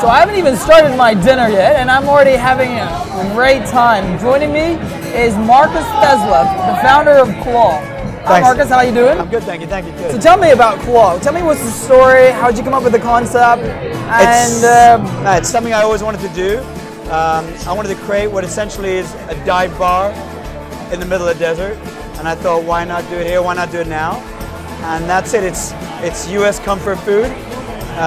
So I haven't even started my dinner yet, and I'm already having a great time. Joining me is Marcus Teslev, the founder of Claw. Hi Marcus, how are you doing? I'm good, thank you, good. So tell me about Claw. Tell me what's the story, how did you come up with the concept? And it's something I always wanted to do. I wanted to create what essentially is a dive bar in the middle of the desert. And I thought, why not do it here, why not do it now? And that's it, it's US comfort food.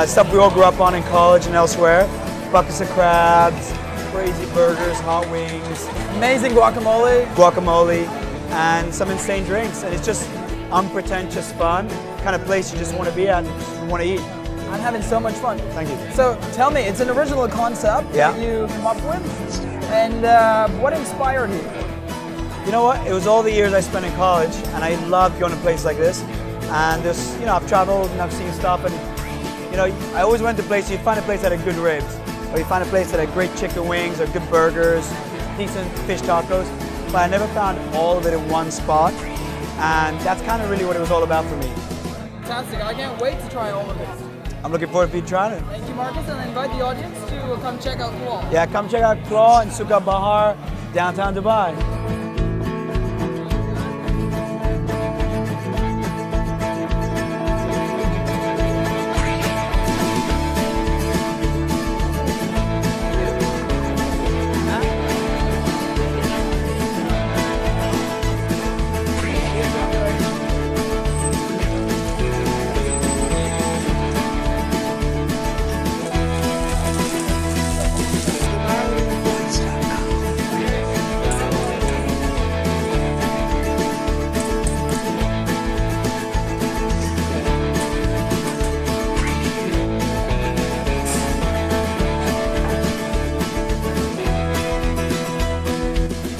Stuff we all grew up on in college and elsewhere. Buckets of crabs, crazy burgers, hot wings. Amazing guacamole. Guacamole and some insane drinks. And it's just unpretentious fun, kind of place you just want to be at and just want to eat. I'm having so much fun. Thank you. So tell me, it's an original concept that you came up with. And what inspired you? You know what, it was all the years I spent in college and I loved going to a place like this. And there's, you know, I've traveled and I've seen stuff and you know, I always went to places, you'd find a place that had good ribs, or you find a place that had great chicken wings, or good burgers, decent fish tacos, but I never found all of it in one spot, and that's kind of really what it was all about for me. Fantastic, I can't wait to try all of this. I'm looking forward to you trying it. Thank you Marcus, and I invite the audience to come check out Claw. Yeah, come check out Claw in Souk Al Bahar, downtown Dubai.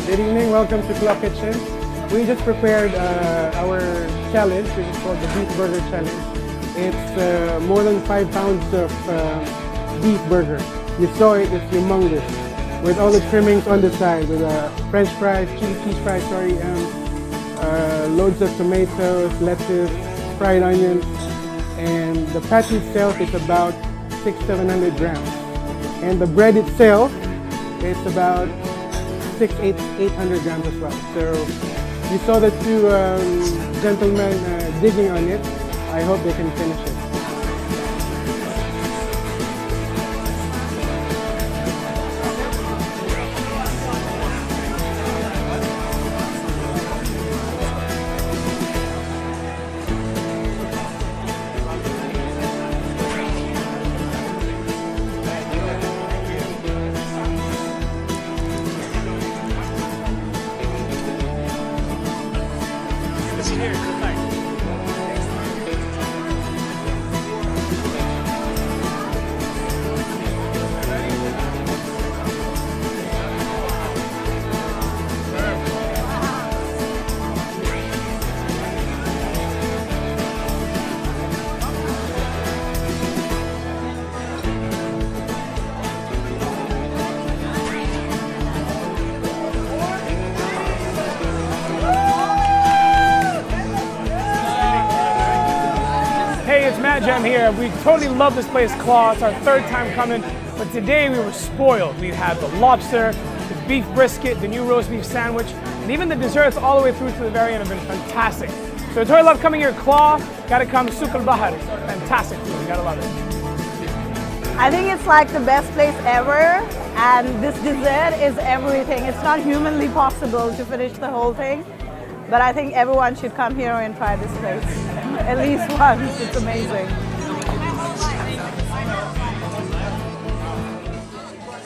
Good evening, welcome to Claw Kitchen. We just prepared our challenge, which is called the Beef Burger Challenge. It's more than 5 pounds of beef burger. You saw it, it's humongous. With all the trimmings on the side, with French fries, cheese fries, loads of tomatoes, lettuce, fried onions. And the patty itself is about 600-700 grams. And the bread itself is about 600-800 grams as well. So you saw the two gentlemen digging on it. I hope they can finish it. Here, good night. Hey, it's Matt Jam here. We totally love this place, Claw. It's our third time coming, but today we were spoiled. We had the lobster, the beef brisket, the new roast beef sandwich, and even the desserts all the way through to the very end have been fantastic. So I totally love coming here, Claw. Gotta come, Souk Al Bahar. Fantastic food, gotta love it. I think it's like the best place ever, and this dessert is everything. It's not humanly possible to finish the whole thing, but I think everyone should come here and try this place. At least once, it's amazing.